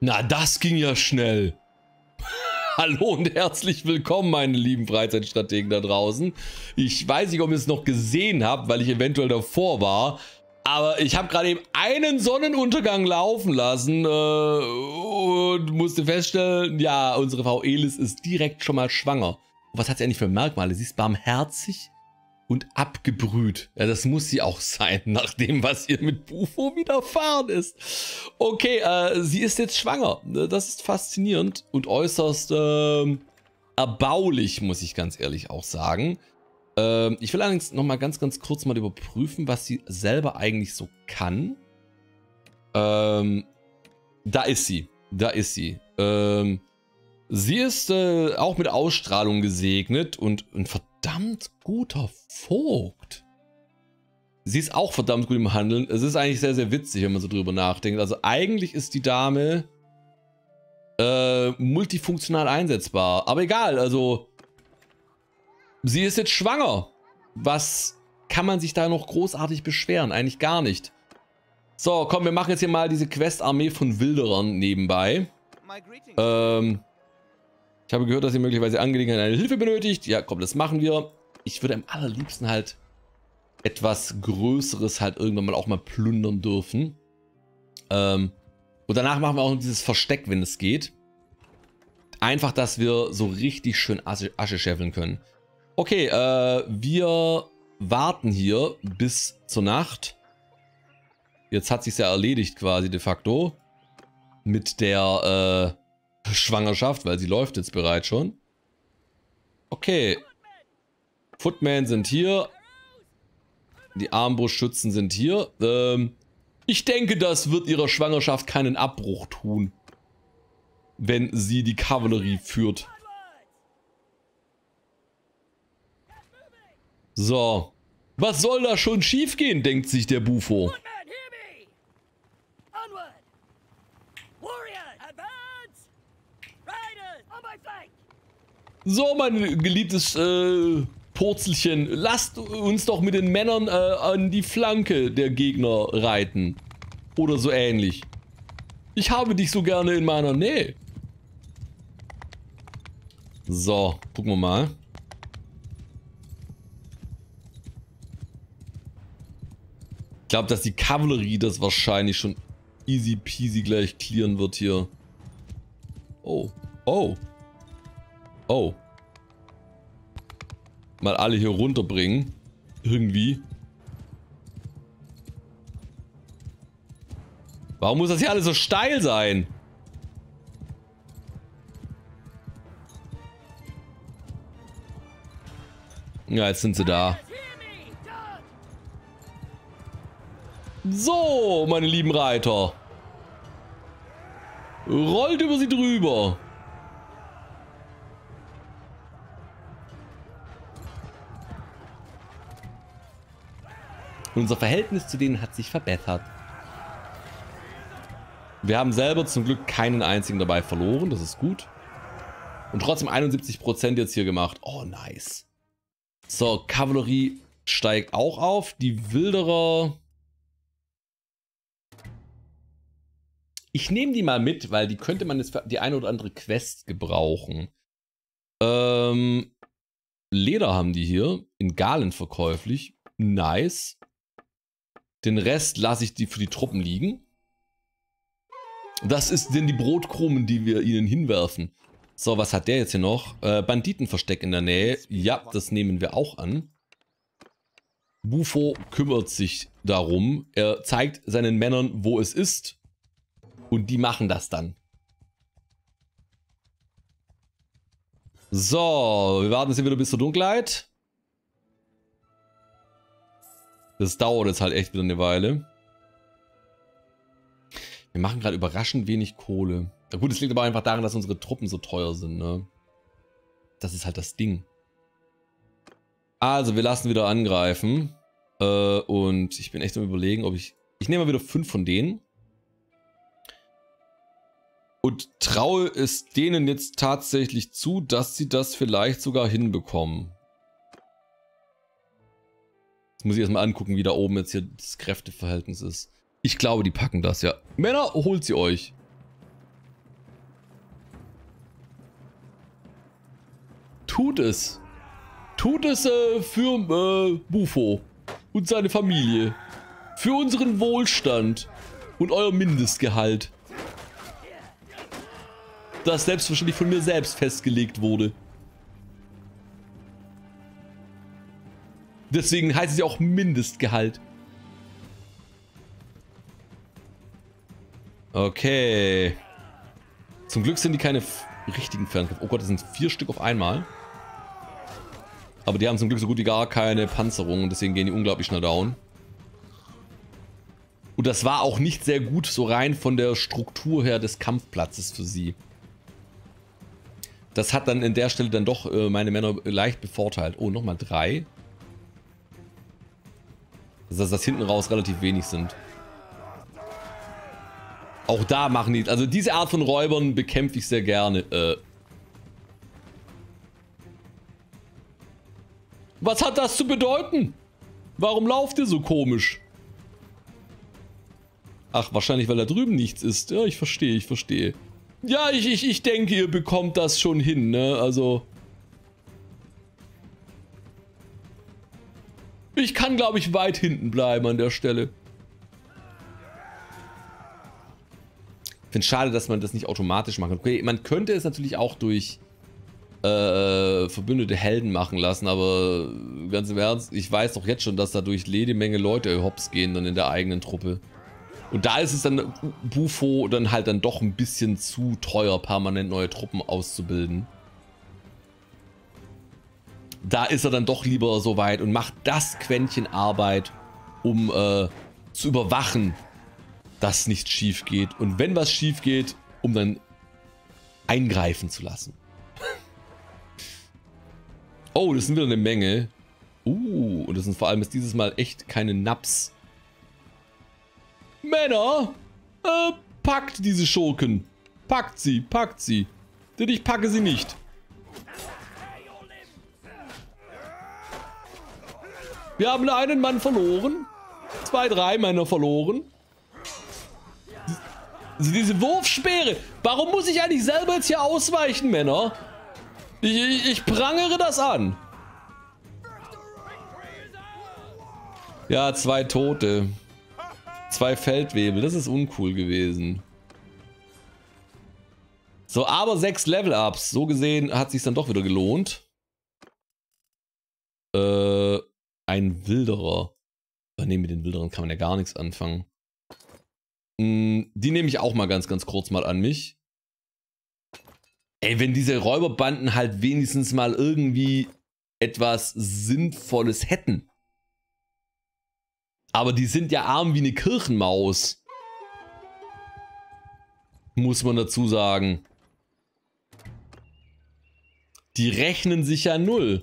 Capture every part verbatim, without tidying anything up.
Na, das ging ja schnell. Hallo und herzlich willkommen, meine lieben Freizeitstrategen da draußen. Ich weiß nicht, ob ihr es noch gesehen habt, weil ich eventuell davor war. Aber ich habe gerade eben einen Sonnenuntergang laufen lassen äh, und musste feststellen, ja, unsere Frau Elis ist direkt schon mal schwanger. Und was hat sie eigentlich für Merkmale? Sie ist barmherzig und abgebrüht. Ja, das muss sie auch sein, nach dem, was ihr mit Bufo widerfahren ist. Okay, äh, sie ist jetzt schwanger. Das ist faszinierend und äußerst äh, erbaulich, muss ich ganz ehrlich auch sagen. Äh, ich will allerdings noch mal ganz, ganz kurz mal überprüfen, was sie selber eigentlich so kann. Ähm, da ist sie. Da ist sie. Ähm, sie ist äh, auch mit Ausstrahlung gesegnet und, und verdammt. Verdammt guter Vogt. Sie ist auch verdammt gut im Handeln. Es ist eigentlich sehr, sehr witzig, wenn man so drüber nachdenkt. Also eigentlich ist die Dame äh, multifunktional einsetzbar. Aber egal, also sie ist jetzt schwanger. Was kann man sich da noch großartig beschweren? Eigentlich gar nicht. So, komm, wir machen jetzt hier mal diese Quest-Armee von Wilderern nebenbei. Ähm... Ich habe gehört, dass ihr möglicherweise Angelegenheiten eine Hilfe benötigt. Ja, komm, das machen wir. Ich würde am allerliebsten halt etwas Größeres halt irgendwann mal auch mal plündern dürfen. Ähm, und danach machen wir auch noch dieses Versteck, wenn es geht. Einfach, dass wir so richtig schön Asche, Asche scheffeln können. Okay, äh, wir warten hier bis zur Nacht. Jetzt hat sich's ja erledigt quasi de facto. Mit der, äh... Schwangerschaft, weil sie läuft jetzt bereits schon. Okay. Footmen sind hier. Die Armbrustschützen sind hier. Ähm, ich denke, das wird ihrer Schwangerschaft keinen Abbruch tun, wenn sie die Kavallerie führt. So. Was soll da schon schief gehen, denkt sich der Bufo. So, mein geliebtes äh, Purzelchen, lasst uns doch mit den Männern äh, an die Flanke der Gegner reiten. Oder so ähnlich. Ich habe dich so gerne in meiner Nähe. So, gucken wir mal. Ich glaube, dass die Kavallerie das wahrscheinlich schon easy peasy gleich clearen wird hier. Oh, oh. Oh. Mal alle hier runterbringen. Irgendwie. Warum muss das hier alles so steil sein? Ja, jetzt sind sie da. So, meine lieben Reiter. Rollt über sie drüber. Unser Verhältnis zu denen hat sich verbessert. Wir haben selber zum Glück keinen einzigen dabei verloren. Das ist gut. Und trotzdem einundsiebzig Prozent jetzt hier gemacht. Oh, nice. So, Kavallerie steigt auch auf. Die Wilderer. Ich nehme die mal mit, weil die könnte man jetzt für die eine oder andere Quest gebrauchen. Ähm, Leder haben die hier. In Galen verkäuflich. Nice. Den Rest lasse ich die für die Truppen liegen. Das ist denn die Brotkrumen, die wir ihnen hinwerfen. So, was hat der jetzt hier noch? Äh, Banditenversteck in der Nähe. Ja, das nehmen wir auch an. Bufo kümmert sich darum. Er zeigt seinen Männern, wo es ist. Und die machen das dann. So, wir warten jetzt hier wieder bis zur Dunkelheit. Das dauert jetzt halt echt wieder eine Weile. Wir machen gerade überraschend wenig Kohle. Na gut, es liegt aber einfach daran, dass unsere Truppen so teuer sind, ne? Das ist halt das Ding. Also, wir lassen wieder angreifen. Äh, und ich bin echt am Überlegen, ob ich... Ich nehme mal wieder fünf von denen. Und traue es denen jetzt tatsächlich zu, dass sie das vielleicht sogar hinbekommen. Jetzt muss ich erstmal angucken, wie da oben jetzt hier das Kräfteverhältnis ist. Ich glaube, die packen das ja. Männer, holt sie euch. Tut es. Tut es äh, für äh, Bufo und seine Familie. Für unseren Wohlstand und euer Mindestgehalt. Das selbstverständlich von mir selbst festgelegt wurde. Deswegen heißt es ja auch Mindestgehalt. Okay. Zum Glück sind die keine richtigen Fernkämpfer. Oh Gott, das sind vier Stück auf einmal. Aber die haben zum Glück so gut wie gar keine Panzerung und deswegen gehen die unglaublich schnell down. Und das war auch nicht sehr gut so rein von der Struktur her des Kampfplatzes für sie. Das hat dann in der Stelle dann doch äh, meine Männer leicht bevorteilt. Oh, nochmal drei. Dass das hinten raus relativ wenig sind. Auch da machen die... Also diese Art von Räubern bekämpfe ich sehr gerne. Äh. Was hat das zu bedeuten? Warum lauft ihr so komisch? Ach, wahrscheinlich, weil da drüben nichts ist. Ja, ich verstehe, ich verstehe. Ja, ich, ich, ich denke, ihr bekommt das schon hin, ne? Also... Ich kann, glaube ich, weit hinten bleiben an der Stelle. Ich finde es schade, dass man das nicht automatisch machen kann. Okay, man könnte es natürlich auch durch äh, verbündete Helden machen lassen, aber ganz im Ernst, ich weiß doch jetzt schon, dass dadurch jede Menge Leute hops gehen dann in der eigenen Truppe. Und da ist es dann Bufo dann halt dann doch ein bisschen zu teuer, permanent neue Truppen auszubilden. Da ist er dann doch lieber so weit und macht das Quäntchen Arbeit, um äh, zu überwachen, dass nichts schief geht. Und wenn was schief geht, um dann eingreifen zu lassen. Oh, das sind wieder eine Menge. Uh, und das sind vor allem ist dieses Mal echt keine Naps. Männer, äh, packt diese Schurken. Packt sie, packt sie. Denn ich packe sie nicht. Wir haben einen Mann verloren. Zwei, drei Männer verloren. Also diese Wurfspeere. Warum muss ich eigentlich selber jetzt hier ausweichen, Männer? Ich, ich, ich prangere das an. Ja, zwei Tote. Zwei Feldwebel. Das ist uncool gewesen. So, aber sechs Level-Ups. So gesehen hat es sich dann doch wieder gelohnt. Äh... Ein Wilderer. Ne, mit den Wilderern kann man ja gar nichts anfangen. Die nehme ich auch mal ganz, ganz kurz mal an mich. Ey, wenn diese Räuberbanden halt wenigstens mal irgendwie etwas Sinnvolles hätten. Aber die sind ja arm wie eine Kirchenmaus. Muss man dazu sagen. Die rechnen sich ja null.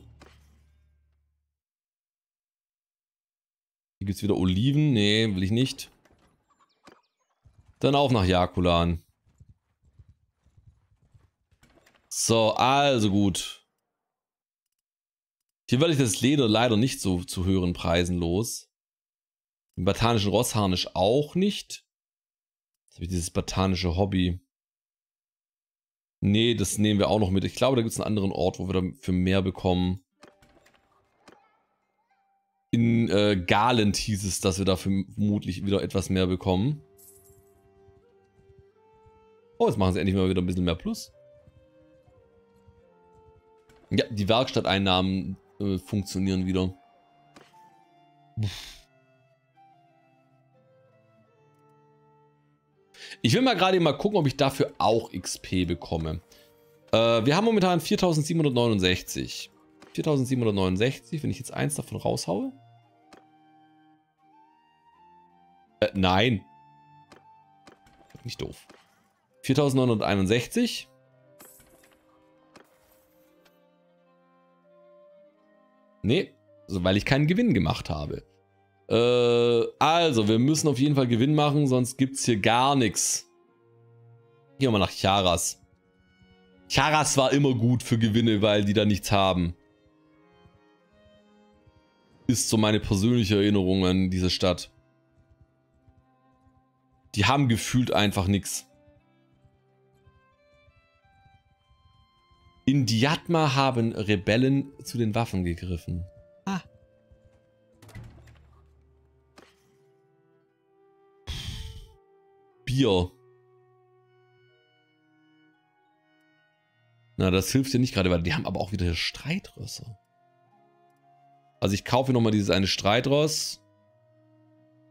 Hier gibt es wieder Oliven. Nee, will ich nicht. Dann auch nach Jakulan. So, also gut. Hier werde ich das Leder leider nicht so zu höheren Preisen los. Den botanischen Rossharnisch auch nicht. Jetzt habe ich dieses botanische Hobby. Nee, das nehmen wir auch noch mit. Ich glaube, da gibt es einen anderen Ort, wo wir dafür mehr bekommen. In äh, Galend hieß es, dass wir dafür vermutlich wieder etwas mehr bekommen. Oh, jetzt machen sie endlich mal wieder ein bisschen mehr Plus. Ja, die Werkstatteinnahmen äh, funktionieren wieder. Ich will mal gerade mal gucken, ob ich dafür auch X P bekomme. Äh, wir haben momentan viertausendsiebenhundertneunundsechzig. viertausendsiebenhundertneunundsechzig, wenn ich jetzt eins davon raushaue. Äh, nein. Nicht doof. viertausendneunhunderteinundsechzig. Nee, also weil ich keinen Gewinn gemacht habe. Äh, also, wir müssen auf jeden Fall Gewinn machen, sonst gibt es hier gar nichts. Gehen wir mal nach Charas. Charas war immer gut für Gewinne, weil die da nichts haben. Ist so meine persönliche Erinnerung an diese Stadt. Die haben gefühlt einfach nichts. In Diyatma haben Rebellen zu den Waffen gegriffen. Ah. Bier. Na, das hilft dir nicht gerade, weil die haben aber auch wieder Streitrösser. Also ich kaufe nochmal dieses eine Streitross.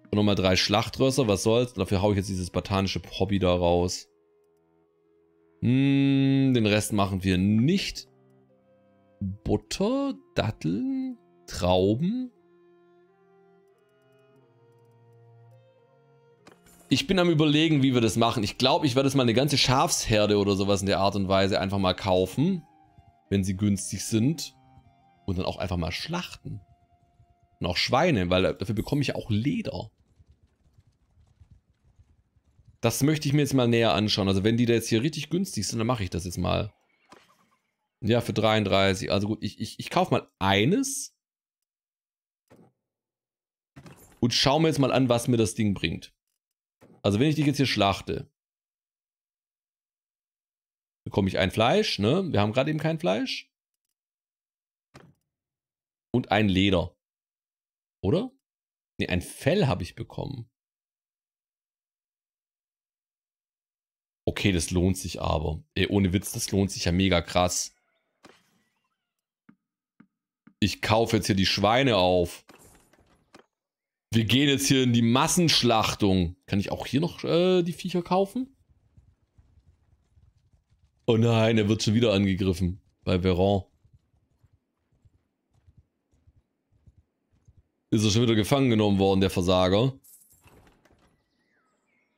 Und nochmal drei Schlachtrösser, was soll's. Dafür haue ich jetzt dieses botanische Hobby da raus. Den Rest machen wir nicht. Butter, Datteln, Trauben. Ich bin am Überlegen, wie wir das machen. Ich glaube, ich werde jetzt mal eine ganze Schafsherde oder sowas in der Art und Weise einfach mal kaufen, wenn sie günstig sind. Und dann auch einfach mal schlachten. Und auch Schweine, weil dafür bekomme ich auch Leder. Das möchte ich mir jetzt mal näher anschauen. Also wenn die da jetzt hier richtig günstig sind, dann mache ich das jetzt mal. Ja, für dreiunddreißig. Also gut, ich, ich, ich kaufe mal eines. Und schaue mir jetzt mal an, was mir das Ding bringt. Also wenn ich die jetzt hier schlachte, bekomme ich ein Fleisch, ne? Wir haben gerade eben kein Fleisch. Und ein Leder. Oder? Ne, ein Fell habe ich bekommen. Okay, das lohnt sich aber. Ey, ohne Witz, das lohnt sich ja mega krass. Ich kaufe jetzt hier die Schweine auf. Wir gehen jetzt hier in die Massenschlachtung. Kann ich auch hier noch äh, die Viecher kaufen? Oh nein, er wird schon wieder angegriffen. Bei Veron. Ist er schon wieder gefangen genommen worden, der Versager?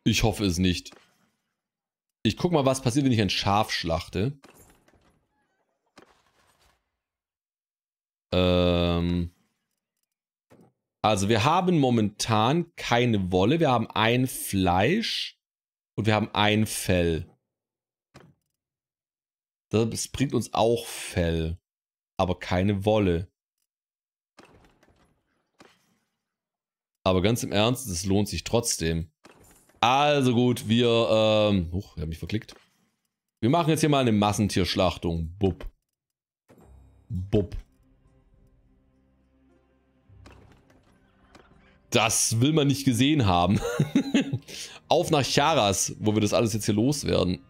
Ich hoffe es nicht. Ich guck mal, was passiert, wenn ich ein Schaf schlachte. Ähm also wir haben momentan keine Wolle. Wir haben ein Fleisch und wir haben ein Fell. Das bringt uns auch Fell, aber keine Wolle. Aber ganz im Ernst, das lohnt sich trotzdem. Also gut, wir, ähm, huch, ich habe mich verklickt. Wir machen jetzt hier mal eine Massentierschlachtung. Bub. Bub. Das will man nicht gesehen haben. Auf nach Charas, wo wir das alles jetzt hier loswerden.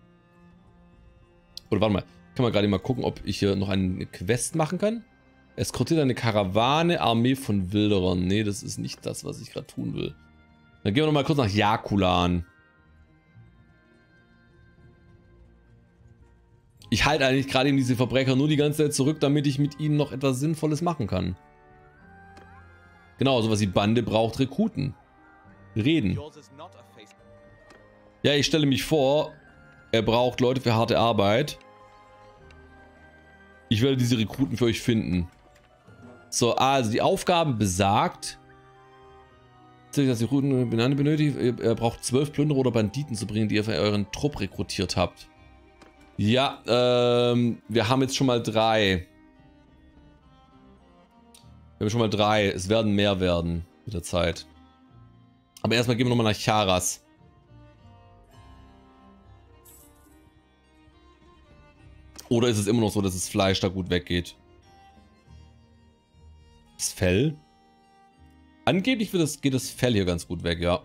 Oder warte mal, kann man gerade mal gucken, ob ich hier noch eine Quest machen kann. Eskortiert eine Karawane, Armee von Wilderern. Nee, das ist nicht das, was ich gerade tun will. Dann gehen wir nochmal kurz nach Jakulan. Ich halte eigentlich gerade eben diese Verbrecher nur die ganze Zeit zurück, damit ich mit ihnen noch etwas Sinnvolles machen kann. Genau, sowas wie Bande braucht Rekruten. Reden. Ja, ich stelle mich vor, er braucht Leute für harte Arbeit. Ich werde diese Rekruten für euch finden. So, also die Aufgabe besagt, dass ihr Rekruten benötigt. Ihr braucht zwölf Plünderer oder Banditen zu bringen, die ihr für euren Trupp rekrutiert habt. Ja, ähm, wir haben jetzt schon mal drei. Wir haben schon mal drei. Es werden mehr werden mit der Zeit. Aber erstmal gehen wir nochmal nach Charas. Oder ist es immer noch so, dass das Fleisch da gut weggeht? Das Fell? Angeblich wird das, geht das Fell hier ganz gut weg, ja.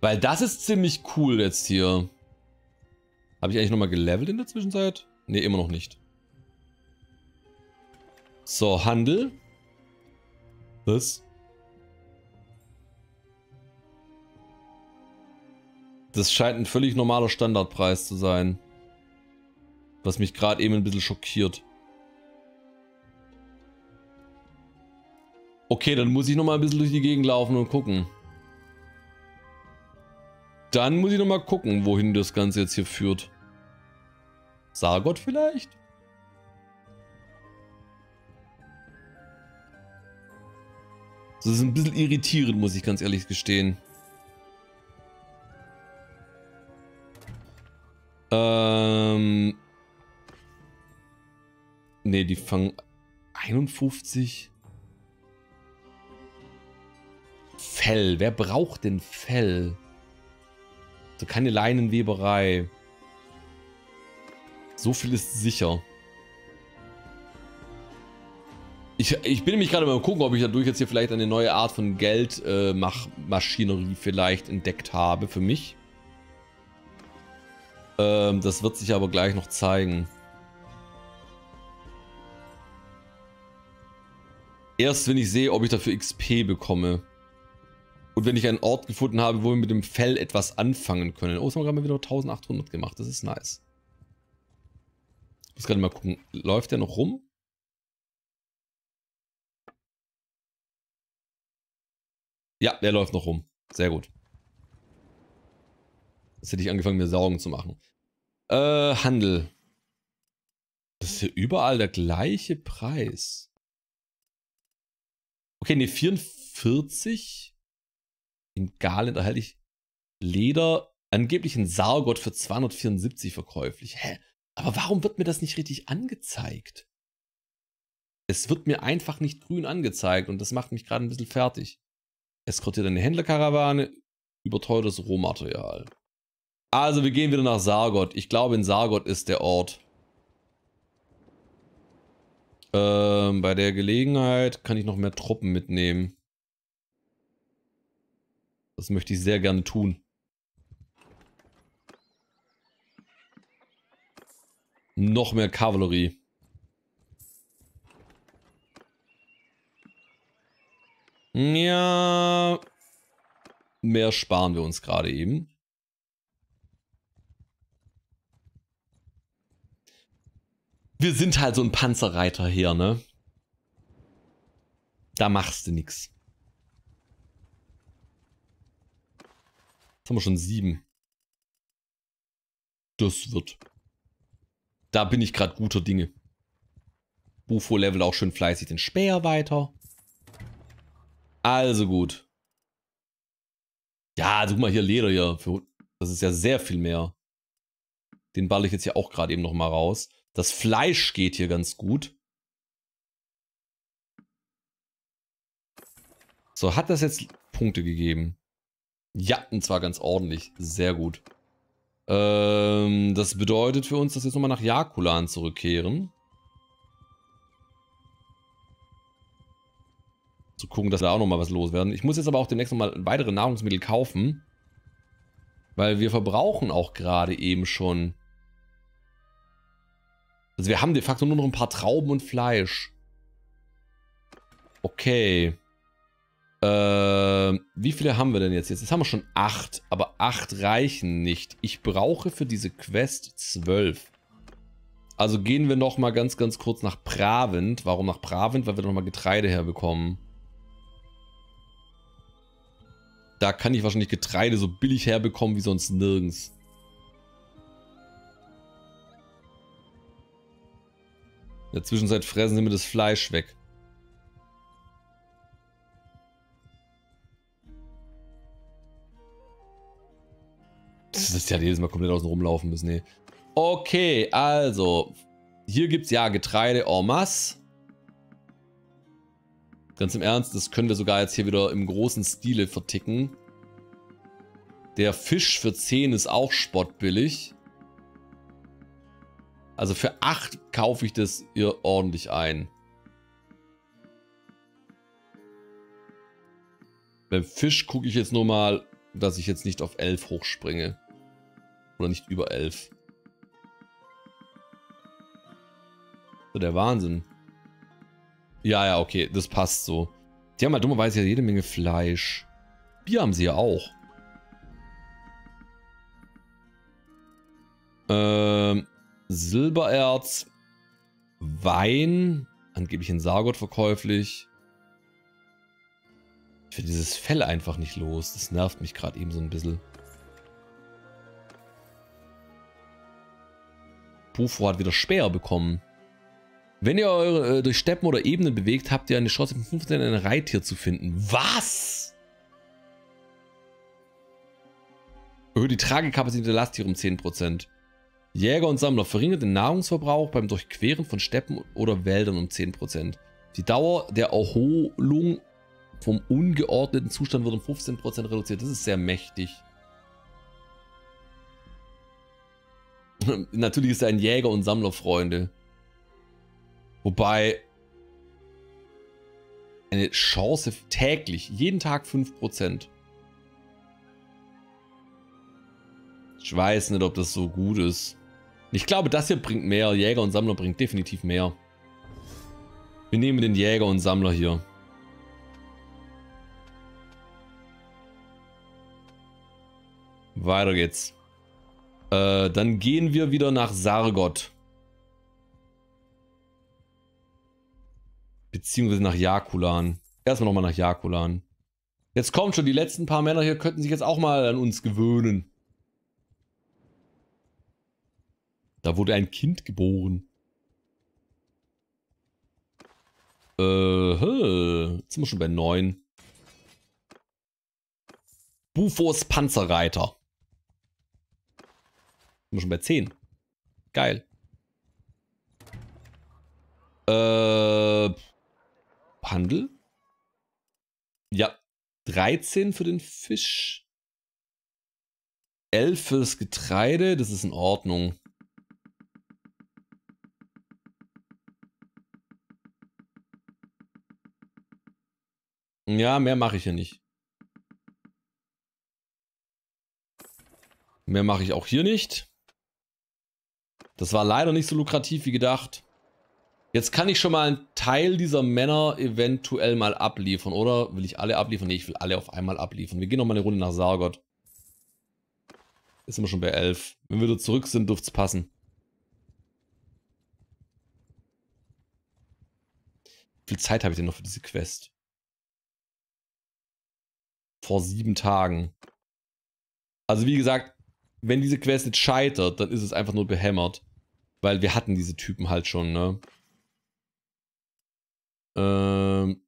Weil das ist ziemlich cool jetzt hier. Habe ich eigentlich nochmal gelevelt in der Zwischenzeit? Ne, immer noch nicht. So, Handel. Was? Das scheint ein völlig normaler Standardpreis zu sein. Was mich gerade eben ein bisschen schockiert. Okay, dann muss ich nochmal ein bisschen durch die Gegend laufen und gucken. Dann muss ich nochmal gucken, wohin das Ganze jetzt hier führt. Sargot vielleicht? Das ist ein bisschen irritierend, muss ich ganz ehrlich gestehen. Ähm... Ne, die fangen... einundfünfzig... Fell. Wer braucht denn Fell? So keine Leinenweberei. So viel ist sicher. Ich, ich bin nämlich gerade mal gucken, ob ich dadurch jetzt hier vielleicht eine neue Art von Geldmaschinerie äh, vielleicht entdeckt habe für mich. Ähm, das wird sich aber gleich noch zeigen. Erst wenn ich sehe, ob ich dafür X P bekomme. Und wenn ich einen Ort gefunden habe, wo wir mit dem Fell etwas anfangen können. Oh, jetzt haben wir gerade mal wieder eintausendachthundert gemacht. Das ist nice. Ich muss gerade mal gucken. Läuft der noch rum? Ja, der läuft noch rum. Sehr gut. Jetzt hätte ich angefangen, mir Sorgen zu machen. Äh, Handel. Das ist hier überall der gleiche Preis. Okay, ne, vierundvierzig. In Galen erhalte ich Leder, angeblich ein Sargot für zweihundertvierundsiebzig verkäuflich. Hä? Aber warum wird mir das nicht richtig angezeigt? Es wird mir einfach nicht grün angezeigt und das macht mich gerade ein bisschen fertig. Eskortiert eine Händlerkarawane, überteuertes Rohmaterial. Also wir gehen wieder nach Sargot. Ich glaube, in Sargot ist der Ort. Ähm, bei der Gelegenheit kann ich noch mehr Truppen mitnehmen. Das möchte ich sehr gerne tun. Noch mehr Kavallerie. Ja, mehr sparen wir uns gerade eben. Wir sind halt so ein Panzerreiter hier, ne? Da machst du nichts. Jetzt haben wir schon sieben. Das wird. Da bin ich gerade guter Dinge. Bufo Level auch schön fleißig den Speer weiter. Also gut. Ja, guck mal hier, Leder hier. Für, das ist ja sehr viel mehr. Den balle ich jetzt hier auch gerade eben nochmal raus. Das Fleisch geht hier ganz gut. So, hat das jetzt Punkte gegeben? Ja, und zwar ganz ordentlich. Sehr gut. Ähm, das bedeutet für uns, dass wir jetzt nochmal nach Jakulan zurückkehren. Zu gucken, dass da auch nochmal was los werden. Ich muss jetzt aber auch demnächst nochmal weitere Nahrungsmittel kaufen. Weil wir verbrauchen auch gerade eben schon. Also wir haben de facto nur noch ein paar Trauben und Fleisch. Okay. Ähm, wie viele haben wir denn jetzt? Jetzt haben wir schon acht. Aber acht reichen nicht. Ich brauche für diese Quest zwölf. Also gehen wir nochmal ganz, ganz kurz nach Pravent. Warum nach Pravent? Weil wir nochmal Getreide herbekommen. Da kann ich wahrscheinlich Getreide so billig herbekommen wie sonst nirgends. In der Zwischenzeit fressen sie mir das Fleisch weg. Das ist ja jedes Mal komplett außen rumlaufen müssen. Nee. Okay, also. Hier gibt es ja Getreide en masse. Ganz im Ernst, das können wir sogar jetzt hier wieder im großen Stile verticken. Der Fisch für zehn ist auch spottbillig. Also für acht kaufe ich das hier ordentlich ein. Beim Fisch gucke ich jetzt nur mal, dass ich jetzt nicht auf elf hochspringe. Oder nicht über elf. So, der Wahnsinn. Ja, ja, okay, das passt so. Die haben halt dummerweise ja jede Menge Fleisch. Bier haben sie ja auch. Ähm, Silbererz. Wein. Angeblich in Sargot verkäuflich. Ich will dieses Fell einfach nicht los. Das nervt mich gerade eben so ein bisschen. Bufo hat wieder Speer bekommen. Wenn ihr eure, äh, durch Steppen oder Ebenen bewegt, habt ihr eine Chance, mit fünfzehn ein Reittier zu finden. Was? Erhöht die Tragekapazität der Lasttiere um zehn Prozent. Jäger und Sammler verringert den Nahrungsverbrauch beim Durchqueren von Steppen oder Wäldern um zehn Prozent. Die Dauer der Erholung vom ungeordneten Zustand wird um fünfzehn Prozent reduziert. Das ist sehr mächtig. Natürlich ist er ein Jäger und Sammler, Freunde. Wobei eine Chance täglich, jeden Tag fünf Prozent. Ich weiß nicht, ob das so gut ist. Ich glaube, das hier bringt mehr. Jäger und Sammler bringt definitiv mehr. Wir nehmen den Jäger und Sammler hier. Weiter geht's. Äh, dann gehen wir wieder nach Sargot. Beziehungsweise nach Jakulan. Erstmal nochmal nach Jakulan. Jetzt kommt schon, die letzten paar Männer hier könnten sich jetzt auch mal an uns gewöhnen. Da wurde ein Kind geboren. Äh, hä, jetzt sind wir schon bei neun. Bufos Panzerreiter. Sind wir schon bei zehn. Geil. Äh, Handel? Ja, dreizehn für den Fisch. elf fürs Getreide, das ist in Ordnung. Ja, mehr mache ich ja nicht. Mehr mache ich auch hier nicht. Das war leider nicht so lukrativ wie gedacht. Jetzt kann ich schon mal einen Teil dieser Männer eventuell mal abliefern, oder? Will ich alle abliefern? Ne, ich will alle auf einmal abliefern. Wir gehen nochmal eine Runde nach Sargot. Jetzt sind wir schon bei elf. Wenn wir da zurück sind, dürfte es passen. Wie viel Zeit habe ich denn noch für diese Quest? Vor sieben Tagen. Also wie gesagt, wenn diese Quest jetzt scheitert, dann ist es einfach nur behämmert. Weil wir hatten diese Typen halt schon, ne? Ähm,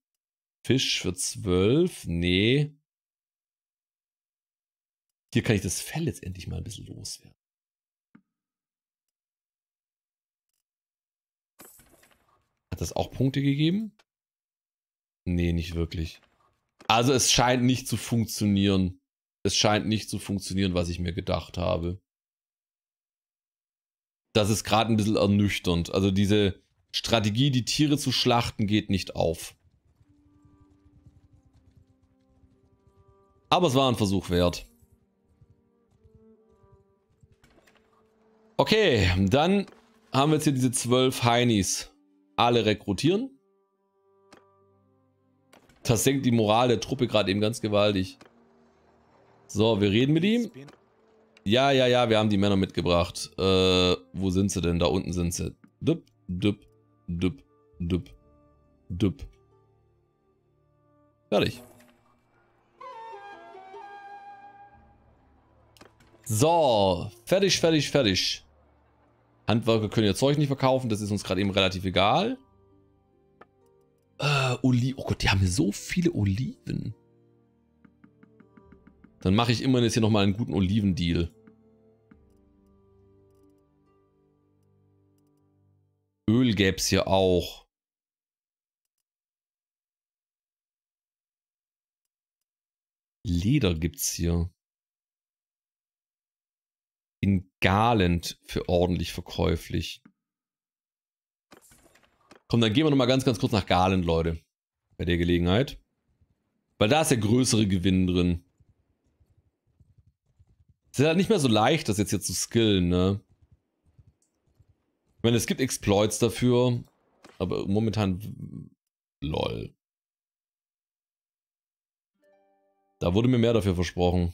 Fisch für zwölf. Nee. Hier kann ich das Fell jetzt endlich mal ein bisschen loswerden. Hat das auch Punkte gegeben? Nee, nicht wirklich. Also es scheint nicht zu funktionieren. Es scheint nicht zu funktionieren, was ich mir gedacht habe. Das ist gerade ein bisschen ernüchternd. Also diese Strategie, die Tiere zu schlachten, geht nicht auf. Aber es war ein Versuch wert. Okay, dann haben wir jetzt hier diese zwölf Heinis. Alle rekrutieren. Das senkt die Moral der Truppe gerade eben ganz gewaltig. So, wir reden mit ihm. Ja, ja, ja, wir haben die Männer mitgebracht. Äh, wo sind sie denn? Da unten sind sie. Düpp, düpp, düpp, düpp, düpp. Fertig. So, fertig, fertig, fertig. Handwerker können ihr Zeug nicht verkaufen, das ist uns gerade eben relativ egal. Äh, Oliven. Oh Gott, die haben hier so viele Oliven. Dann mache ich immerhin jetzt hier nochmal einen guten Olivendeal. Öl gäbe es hier auch. Leder gibt's hier. In Garland für ordentlich verkäuflich. Komm, dann gehen wir nochmal ganz, ganz kurz nach Garland, Leute. Bei der Gelegenheit. Weil da ist der größere Gewinn drin. Es ist halt nicht mehr so leicht, das jetzt hier zu skillen, ne? Ich meine, es gibt Exploits dafür, aber momentan... Lol. Da wurde mir mehr dafür versprochen.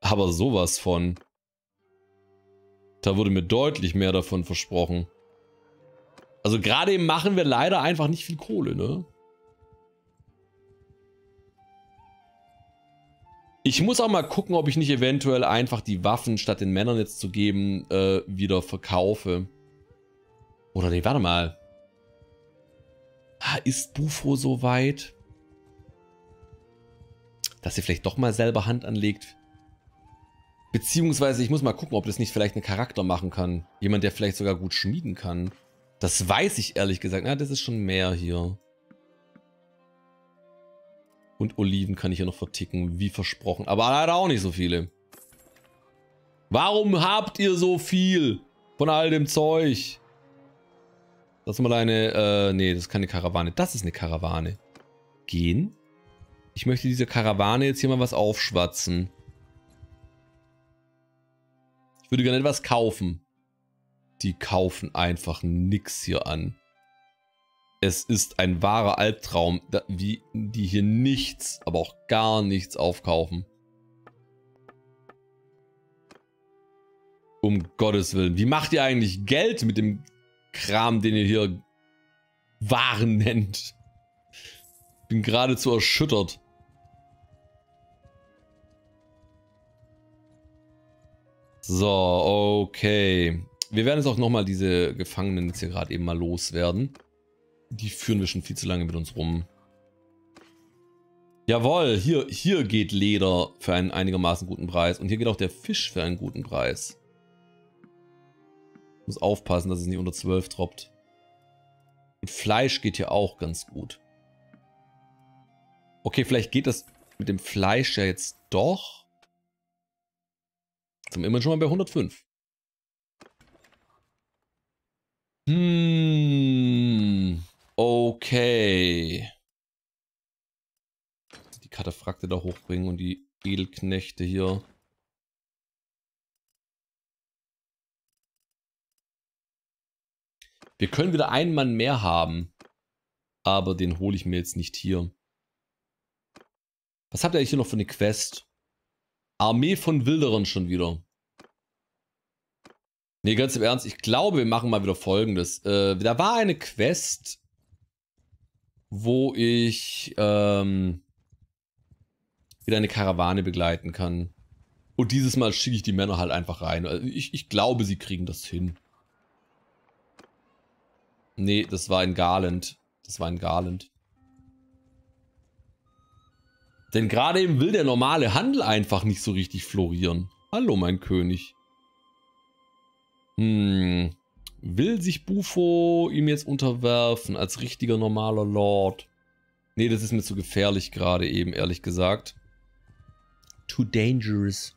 Aber sowas von. Da wurde mir deutlich mehr davon versprochen. Also gerade eben machen wir leider einfach nicht viel Kohle, ne? Ich muss auch mal gucken, ob ich nicht eventuell einfach die Waffen, statt den Männern jetzt zu geben, äh, wieder verkaufe. Oder nee, warte mal. Ah, ist Bufo so weit, dass ihr vielleicht doch mal selber Hand anlegt? Beziehungsweise ich muss mal gucken, ob das nicht vielleicht einen Charakter machen kann. Jemand, der vielleicht sogar gut schmieden kann. Das weiß ich ehrlich gesagt. Na, das ist schon mehr hier. Und Oliven kann ich ja noch verticken, wie versprochen. Aber leider auch nicht so viele. Warum habt ihr so viel von all dem Zeug? Das ist mal eine, äh, nee, das ist keine Karawane. Das ist eine Karawane. Gehen? Ich möchte dieser Karawane jetzt hier mal was aufschwatzen. Ich würde gerne etwas kaufen. Die kaufen einfach nix hier an. Es ist ein wahrer Albtraum, wie die hier nichts, aber auch gar nichts aufkaufen. Um Gottes Willen. Wie macht ihr eigentlich Geld mit dem Kram, den ihr hier Waren nennt? Ich bin geradezu erschüttert. So, okay. Wir werden jetzt auch nochmal diese Gefangenen jetzt hier gerade eben mal loswerden. Die führen wir schon viel zu lange mit uns rum. Jawohl, hier, hier geht Leder für einen einigermaßen guten Preis. Und hier geht auch der Fisch für einen guten Preis. Ich muss aufpassen, dass es nicht unter zwölf droppt. Und Fleisch geht hier auch ganz gut. Okay, vielleicht geht das mit dem Fleisch ja jetzt doch. Jetzt sind wir immerhin schon mal bei hundertfünf. Hm. Okay. Die Kataphracte da hochbringen und die Edelknechte hier. Wir können wieder einen Mann mehr haben. Aber den hole ich mir jetzt nicht hier. Was habt ihr eigentlich hier noch für eine Quest? Armee von Wilderern schon wieder. Nee, ganz im Ernst. Ich glaube, wir machen mal wieder Folgendes. Äh, da war eine Quest, wo ich ähm, wieder eine Karawane begleiten kann. Und dieses Mal schicke ich die Männer halt einfach rein. Also ich, ich glaube, sie kriegen das hin. Nee, das war in Garland. Das war in Garland. Denn gerade eben will der normale Handel einfach nicht so richtig florieren. Hallo, mein König. Hm. Will sich Bufo ihm jetzt unterwerfen als richtiger normaler Lord? Nee, das ist mir zu gefährlich gerade eben, ehrlich gesagt. Too dangerous.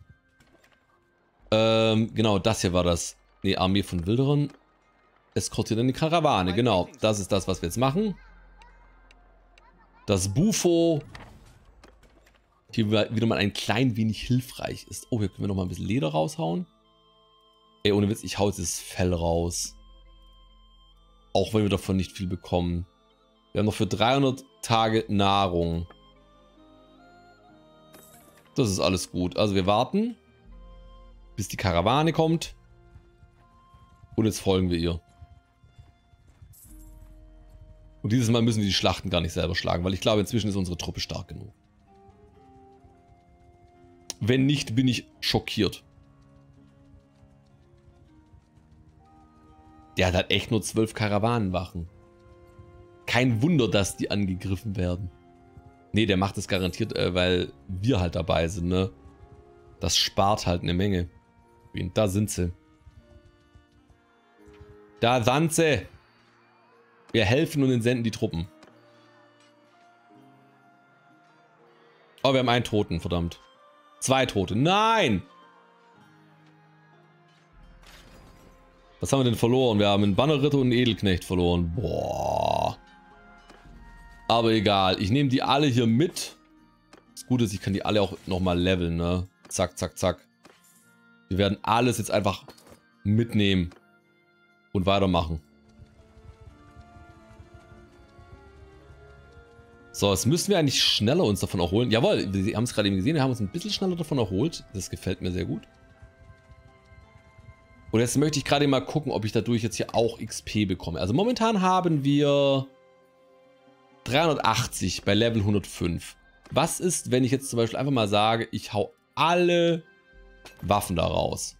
Ähm, genau, das hier war das. Nee, Armee von Wilderern. Eskortiert eine Karawane, genau. Das ist das, was wir jetzt machen. Das Bufo hier wieder mal ein klein wenig hilfreich ist. Oh, hier können wir noch mal ein bisschen Leder raushauen. Ey, ohne Witz, ich hau jetzt das Fell raus. Auch wenn wir davon nicht viel bekommen. Wir haben noch für dreihundert Tage Nahrung. Das ist alles gut. Also wir warten, bis die Karawane kommt. Und jetzt folgen wir ihr. Und dieses Mal müssen wir die Schlachten gar nicht selber schlagen, weil ich glaube, inzwischen ist unsere Truppe stark genug. Wenn nicht, bin ich schockiert. Der hat halt echt nur zwölf Karawanenwachen. Kein Wunder, dass die angegriffen werden. Nee, der macht das garantiert, weil wir halt dabei sind, ne? Das spart halt eine Menge. Und da sind sie. Da sind sie. Wir helfen und entsenden die Truppen. Oh, wir haben einen Toten, verdammt. Zwei Tote. Nein! Was haben wir denn verloren? Wir haben einen Bannerritter und einen Edelknecht verloren. Boah. Aber egal. Ich nehme die alle hier mit. Das Gute ist, ich kann die alle auch nochmal leveln, ne? Zack, zack, zack. Wir werden alles jetzt einfach mitnehmen. Und weitermachen. So, jetzt müssen wir eigentlich schneller uns davon erholen. Jawohl, wir haben es gerade eben gesehen, wir haben uns ein bisschen schneller davon erholt. Das gefällt mir sehr gut. Und jetzt möchte ich gerade mal gucken, ob ich dadurch jetzt hier auch X P bekomme. Also momentan haben wir dreihundertachtzig bei Level hundertfünf. Was ist, wenn ich jetzt zum Beispiel einfach mal sage, ich hau alle Waffen da raus?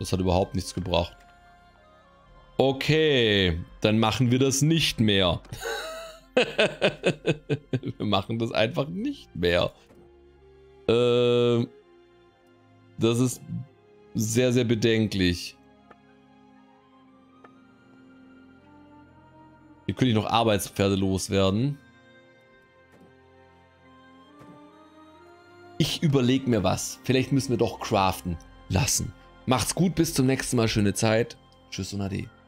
Das hat überhaupt nichts gebracht. Okay, dann machen wir das nicht mehr. Wir machen das einfach nicht mehr. Äh, das ist sehr, sehr bedenklich. Hier könnte ich noch Arbeitspferde loswerden. Ich überlege mir was. Vielleicht müssen wir doch craften lassen. Macht's gut, bis zum nächsten Mal. Schöne Zeit. Tschüss und Ade.